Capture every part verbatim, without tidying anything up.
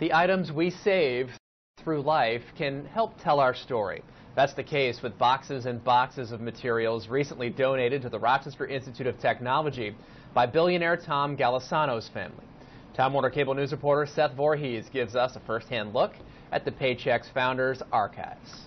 The items we save through life can help tell our story. That's the case with boxes and boxes of materials recently donated to the Rochester Institute of Technology by billionaire Tom Golisano's family. Time Warner Cable News reporter Seth Voorhees gives us a first-hand look at the Paychex founders' archives.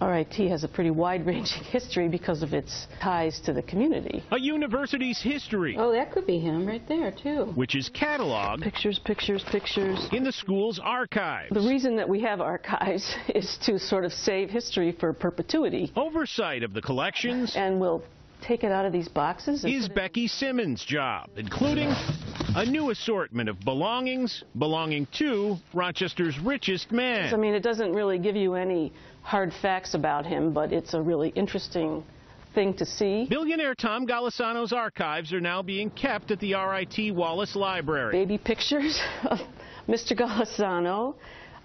R I T has a pretty wide-ranging history because of its ties to the community. A university's history. Oh, that could be him right there, too. Which is cataloged. Pictures, pictures, pictures. In the school's archives. The reason that we have archives is to sort of save history for perpetuity. Oversight of the collections. And we'll take it out of these boxes. Is Becky Simmons' job, including a new assortment of belongings belonging to Rochester's richest man. I mean, it doesn't really give you any hard facts about him, but it's a really interesting thing to see. Billionaire Tom Golisano's archives are now being kept at the R I T Wallace Library. Baby pictures of Mister Golisano.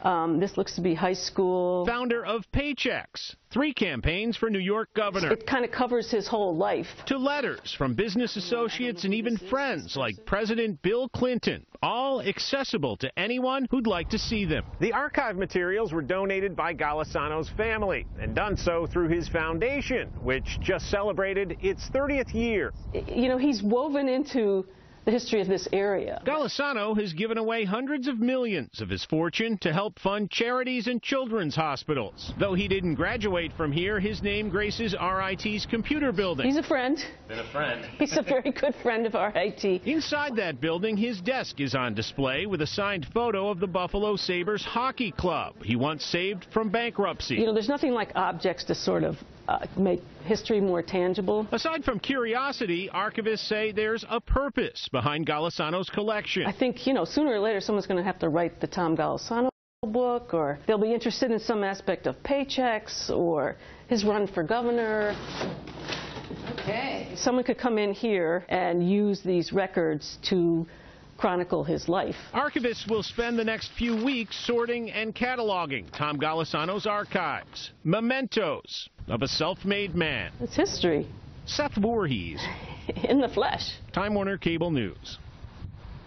Um, this looks to be high school. Founder of Paychex, three campaigns for New York governor. It kind of covers his whole life. To letters from business associates and even friends like President Bill Clinton, all accessible to anyone who'd like to see them. The archive materials were donated by Golisano's family and done so through his foundation, which just celebrated its thirtieth year. You know, he's woven into the history of this area. Golisano has given away hundreds of millions of his fortune to help fund charities and children's hospitals. Though he didn't graduate from here, his name graces R I T's computer building. He's a friend. Been a friend. He's a very good friend of R I T. Inside that building, his desk is on display with a signed photo of the Buffalo Sabres hockey club he once saved from bankruptcy. You know, there's nothing like objects to sort of Uh, make history more tangible. Aside from curiosity, archivists say there's a purpose behind Golisano's collection. I think, you know, sooner or later someone's going to have to write the Tom Golisano book, or they'll be interested in some aspect of Paychex or his run for governor. Okay. Someone could come in here and use these records to chronicle his life. Archivists will spend the next few weeks sorting and cataloging Tom Golisano's archives, mementos of a self-made man. It's history. Seth Voorhees. In the flesh. Time Warner Cable News.